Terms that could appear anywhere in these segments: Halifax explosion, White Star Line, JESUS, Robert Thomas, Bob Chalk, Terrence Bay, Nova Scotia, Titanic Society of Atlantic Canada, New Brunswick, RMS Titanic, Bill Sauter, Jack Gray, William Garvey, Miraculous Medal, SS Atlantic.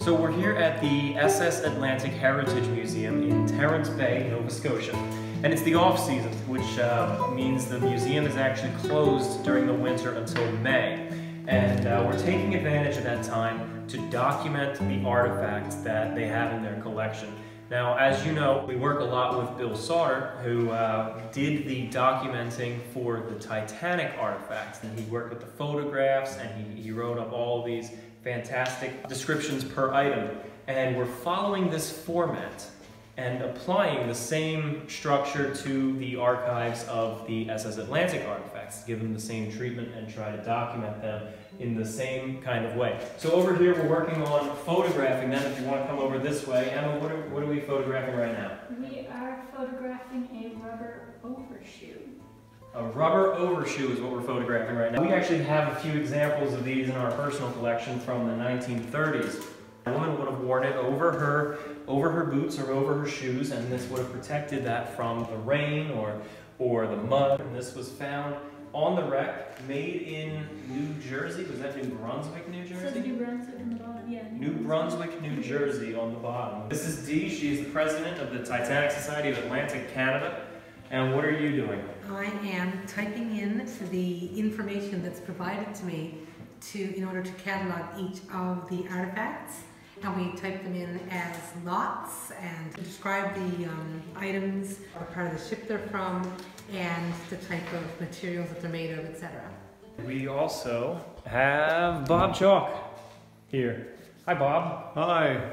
So we're here at the SS Atlantic Heritage Museum in Terrence Bay, Nova Scotia. And it's the off-season, which means the museum is actually closed during the winter until May. And we're taking advantage of that time to document the artifacts that they have in their collection. Now, as you know, we work a lot with Bill Sauter, who did the documenting for the Titanic artifacts. And he worked with the photographs, and he wrote up all these fantastic descriptions per item. And we're following this format and applying the same structure to the archives of the SS Atlantic artifacts, give them the same treatment and try to document them in the same kind of way. So over here we're working on photographing them. If you want to come over this way, Emma, what are we photographing right now? We are photographing a rubber overshoe. A rubber overshoe is what we're photographing right now. We actually have a few examples of these in our personal collection from the 1930s. A woman would have worn it over her boots or over her shoes, and this would have protected that from the rain or the mud. And this was found on the wreck, made in New Jersey. Was that New Brunswick, New Jersey? So New Brunswick on the bottom, yeah. New Brunswick, New Jersey on the bottom. This is Dee. She is the president of the Titanic Society of Atlantic Canada. And what are you doing? I am typing in the information that's provided to me in order to catalog each of the artifacts. And we type them in as lots and describe the items, or part of the ship they're from, and the type of materials that they're made of, etc. We also have Bob Chalk here. Hi, Bob. Hi.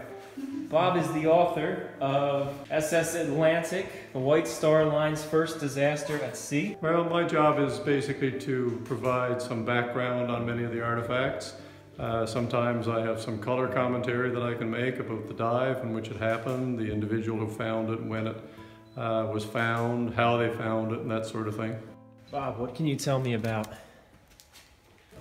Bob is the author of SS Atlantic, the White Star Line's first disaster at sea. Well, my job is basically to provide some background on many of the artifacts. Sometimes I have some color commentary that I can make about the dive in which it happened, the individual who found it, when it was found, how they found it, and that sort of thing. Bob, what can you tell me about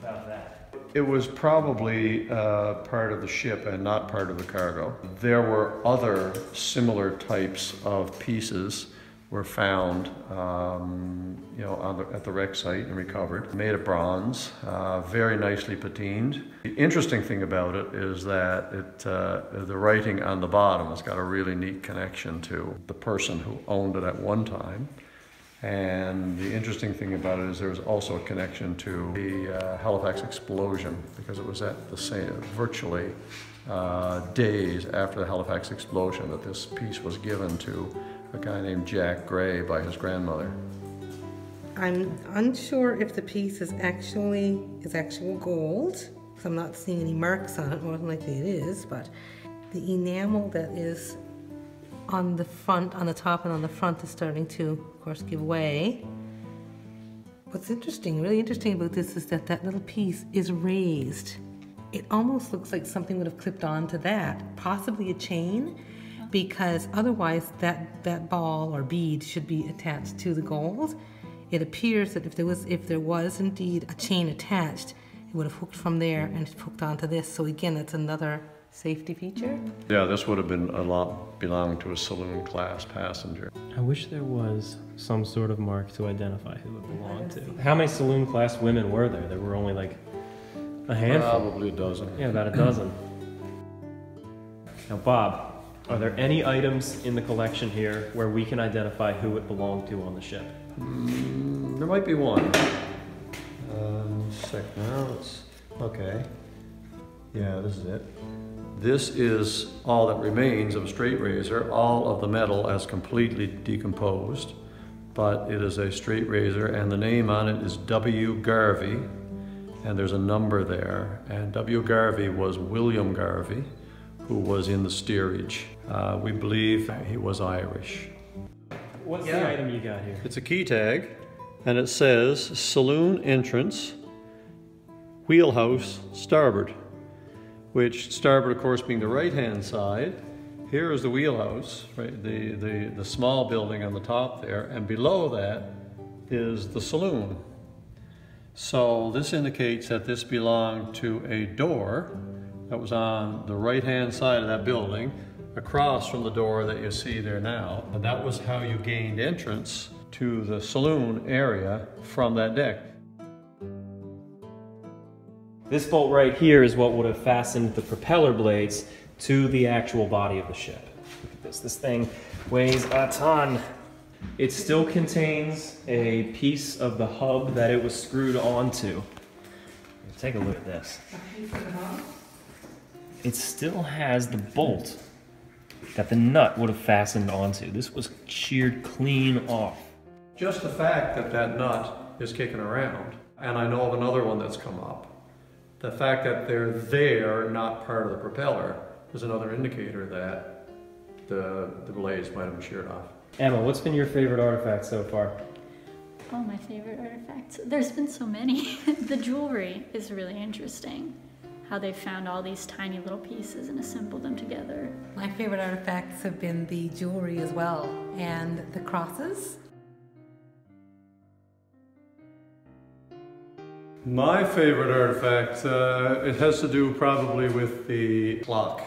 that? It was probably part of the ship and not part of the cargo. There were other similar types of pieces were found you know, at the wreck site and recovered, made of bronze, very nicely patined. The interesting thing about it is that the writing on the bottom has got a really neat connection to the person who owned it at one time. And the interesting thing about it is there's also a connection to the Halifax explosion, because it was at the same, virtually days after the Halifax explosion that this piece was given to a guy named Jack Gray by his grandmother. I'm unsure if the piece is actual gold, because I'm not seeing any marks on it. More than likely it is, but the enamel that is on the front, on the top and on the front is starting to, of course, give way. What's interesting, really interesting about this is that that little piece is raised. It almost looks like something would have clipped onto that, possibly a chain, because otherwise that ball or bead should be attached to the gold. It appears that if there was indeed a chain attached, it would have hooked from there and hooked onto this. So again, that's another safety feature. Yeah, this would have been a lot belonged to a saloon class passenger. I wish there was some sort of mark to identify who it belonged to. How many saloon class women were there? There were only like a handful. Probably a dozen. Yeah, about a dozen. Now, Bob, are there any items in the collection here where we can identify who it belonged to on the ship? There might be one. Okay. Yeah, this is it. This is all that remains of a straight razor. All of the metal has completely decomposed, but it is a straight razor, and the name on it is W. Garvey, and there's a number there. And W. Garvey was William Garvey, who was in the steerage. We believe he was Irish. What's the item you got here? It's a key tag, and it says saloon entrance, wheelhouse, starboard, which starboard, of course, being the right-hand side. Here is the wheelhouse, right? The small building on the top there, and below that is the saloon. So this indicates that this belonged to a door that was on the right-hand side of that building, across from the door that you see there now. And that was how you gained entrance to the saloon area from that deck. This bolt right here is what would have fastened the propeller blades to the actual body of the ship. Look at this. This thing weighs a ton. It still contains a piece of the hub that it was screwed onto. Take a look at this. It still has the bolt that the nut would have fastened onto. This was sheared clean off. Just the fact that that nut is kicking around, and I know of another one that's come up, the fact that they're there, not part of the propeller, is another indicator that the blades might have been sheared off. Emma, what's been your favorite artifact so far? Oh, my favorite artifacts. There's been so many. The jewelry is really interesting. How they found all these tiny little pieces and assembled them together. My favorite artifacts have been the jewelry as well, and the crosses. My favorite artifact, it has to do probably with the clock.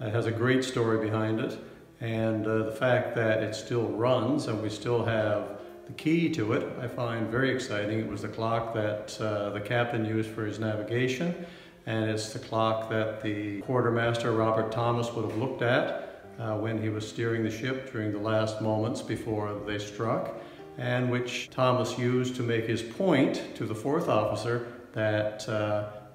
It has a great story behind it, and the fact that it still runs and we still have the key to it, I find very exciting. It was the clock that the captain used for his navigation, and it's the clock that the quartermaster, Robert Thomas, would have looked at when he was steering the ship during the last moments before they struck, and which Thomas used to make his point to the fourth officer that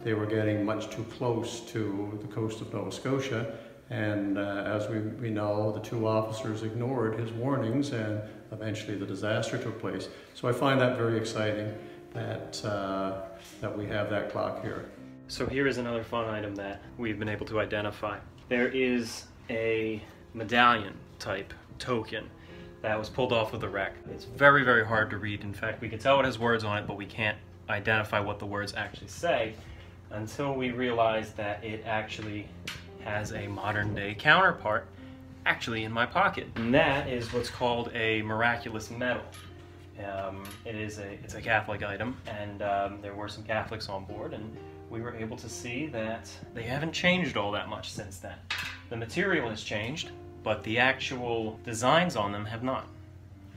they were getting much too close to the coast of Nova Scotia. And as we know, the two officers ignored his warnings, and eventually the disaster took place. So I find that very exciting that, that we have that clock here. So here is another fun item that we've been able to identify. There is a medallion type token that was pulled off of the wreck. It's very, very hard to read. In fact, we can tell it has words on it, but we can't identify what the words actually say until we realize that it actually has a modern day counterpart actually in my pocket. And that is what's called a miraculous medal. It's a Catholic item, and there were some Catholics on board, and we were able to see that they haven't changed all that much since then. The material has changed, but the actual designs on them have not.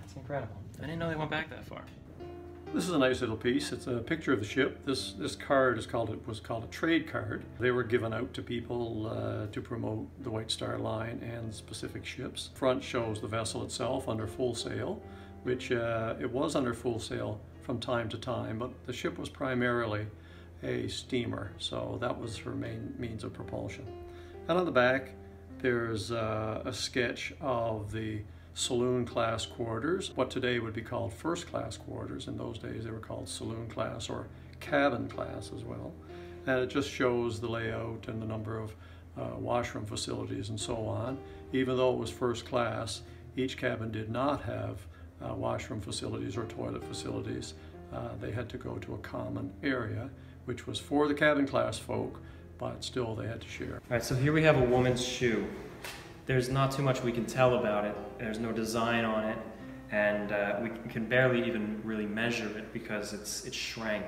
That's incredible. I didn't know they went back that far. This is a nice little piece. It's a picture of the ship. This card is called, it was called a trade card. They were given out to people to promote the White Star Line and specific ships. Front shows the vessel itself under full sail, which it was under full sail from time to time, but the ship was primarily a steamer, so that was her main means of propulsion. And on the back, there's a sketch of the saloon class quarters, what today would be called first class quarters. In those days they were called saloon class or cabin class as well. And it just shows the layout and the number of washroom facilities and so on. Even though it was first class, each cabin did not have washroom facilities or toilet facilities. They had to go to a common area, which was for the cabin class folk, but still they had to share. All right, so here we have a woman's shoe. There's not too much we can tell about it. There's no design on it, and we can barely even really measure it because it shrank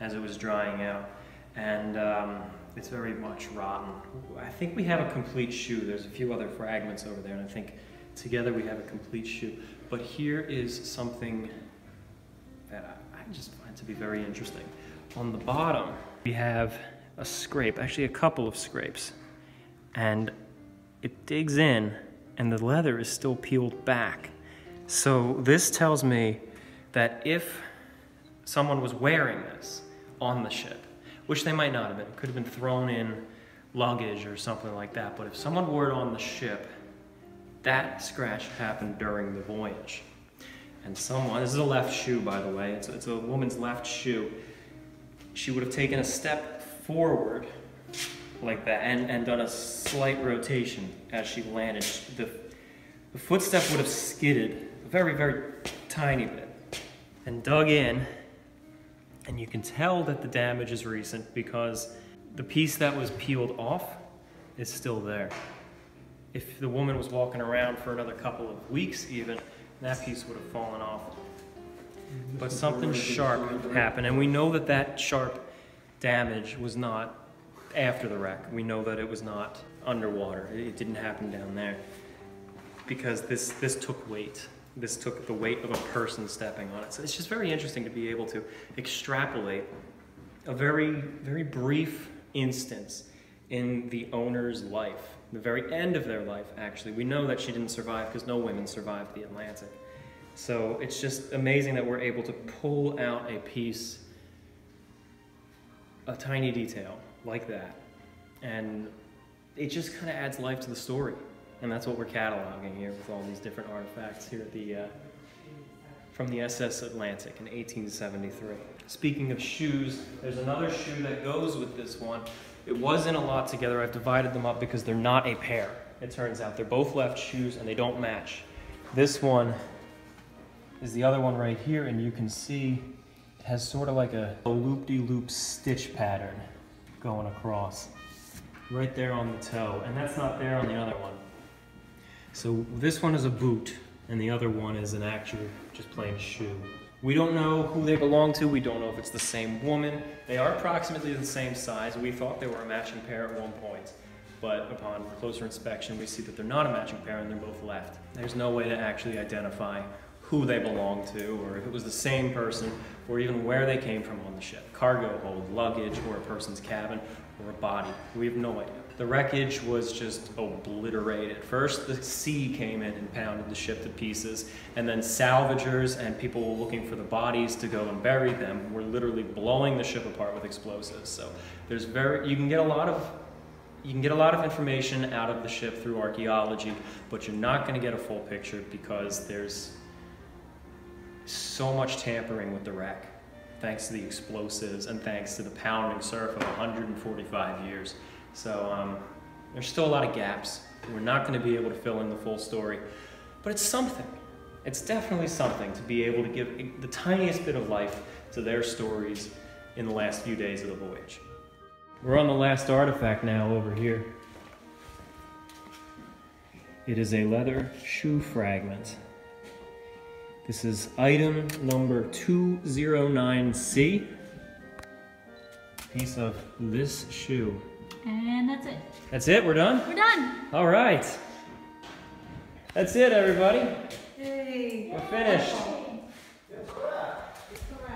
as it was drying out, and it's very much rotten. I think we have a complete shoe. There's a few other fragments over there, and I think together we have a complete shoe. But here is something that I just find to be very interesting. On the bottom, we have a scrape, actually a couple of scrapes, and it digs in, and the leather is still peeled back. So this tells me that if someone was wearing this on the ship, which they might not have been, it could have been thrown in luggage or something like that, but if someone wore it on the ship, that scratch happened during the voyage. And someone, this is a left shoe, by the way, it's a woman's left shoe. She would have taken a step forward like that and done a slight rotation as she landed. The footstep would have skidded a very, very tiny bit and dug in, and you can tell that the damage is recent because the piece that was peeled off is still there. If the woman was walking around for another couple of weeks even, that piece would have fallen off. But something sharp happened, and we know that that sharp damage was not after the wreck. We know that it was not underwater. It didn't happen down there because this took weight. This took the weight of a person stepping on it. So it's just very interesting to be able to extrapolate a very, very brief instance in the owner's life, the very end of their life, actually. We know that she didn't survive because no women survived the Atlantic. So it's just amazing that we're able to pull out a piece, a tiny detail like that. And it just kind of adds life to the story. And that's what we're cataloging here with all these different artifacts here at the, from the SS Atlantic in 1873. Speaking of shoes, there's another shoe that goes with this one. It was in a lot together. I've divided them up because they're not a pair, it turns out. They're both left shoes and they don't match. This one is the other one right here, and you can see it has sort of like a loop-de-loop stitch pattern going across right there on the toe, and that's not there on the other one. So this one is a boot and the other one is an actual just plain shoe. We don't know who they belong to. We don't know if it's the same woman. They are approximately the same size. We thought they were a matching pair at one point, but upon closer inspection, we see that they're not a matching pair and they're both left. There's no way to actually identify who they belong to, or if it was the same person, or even where they came from on the ship. Cargo hold, luggage, or a person's cabin, or a body. We have no idea. The wreckage was just obliterated. First, the sea came in and pounded the ship to pieces, and then salvagers and people looking for the bodies to go and bury them were literally blowing the ship apart with explosives. So there's you can get a lot of information out of the ship through archaeology, but you're not going to get a full picture because there's so much tampering with the wreck, thanks to the explosives and thanks to the pounding surf of 145 years. So there's still a lot of gaps. We're not going to be able to fill in the full story, but it's something. It's definitely something to be able to give the tiniest bit of life to their stories in the last few days of the voyage. We're on the last artifact now over here. It is a leather shoe fragment. This is item number 209C. Piece of this shoe. And that's it. That's it? We're done? We're done. All right. That's it, everybody. Yay. We're finished.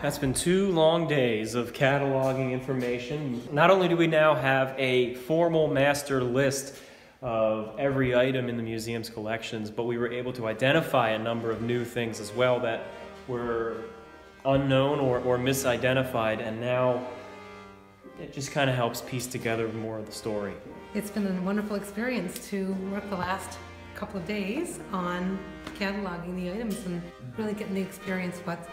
That's been 2 long days of cataloging information. Not only do we now have a formal master list of every item in the museum's collections, but we were able to identify a number of new things as well that were unknown or misidentified, and now it just kind of helps piece together more of the story. It's been a wonderful experience to work the last couple of days on cataloging the items and really getting the experience what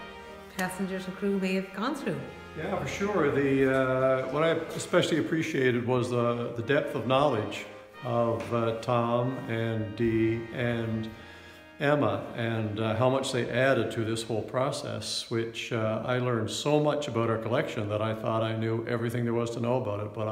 passengers and crew may have gone through. Yeah, for sure. What I especially appreciated was the depth of knowledge of Tom and Dee and Emma, and how much they added to this whole process, which I learned so much about our collection that I thought I knew everything there was to know about it, but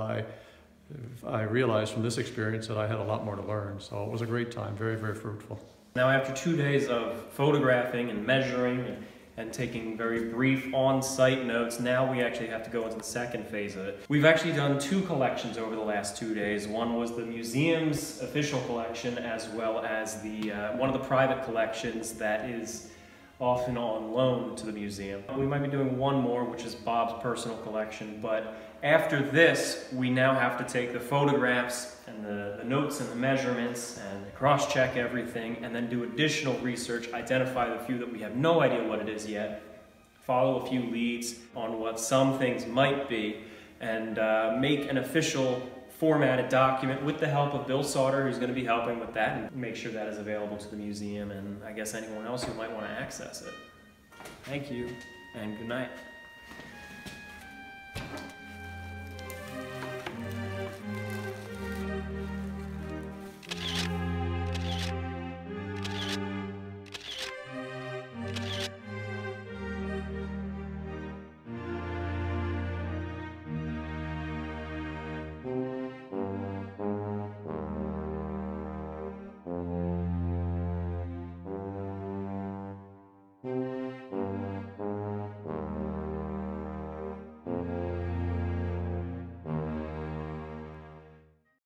I realized from this experience that I had a lot more to learn. So it was a great time, very, very fruitful. Now, after 2 days of photographing and measuring and taking very brief on-site notes, now we actually have to go into the second phase of it. We've actually done 2 collections over the last 2 days. One was the museum's official collection, as well as the one of the private collections that is often on loan to the museum. We might be doing one more, which is Bob's personal collection, but after this, we now have to take the photographs and the notes and the measurements and cross-check everything, and then do additional research, identify the few that we have no idea what it is yet, follow a few leads on what some things might be, and make an official formatted document with the help of Bill Sauter, who's going to be helping with that, and make sure that is available to the museum and I guess anyone else who might want to access it. Thank you and good night.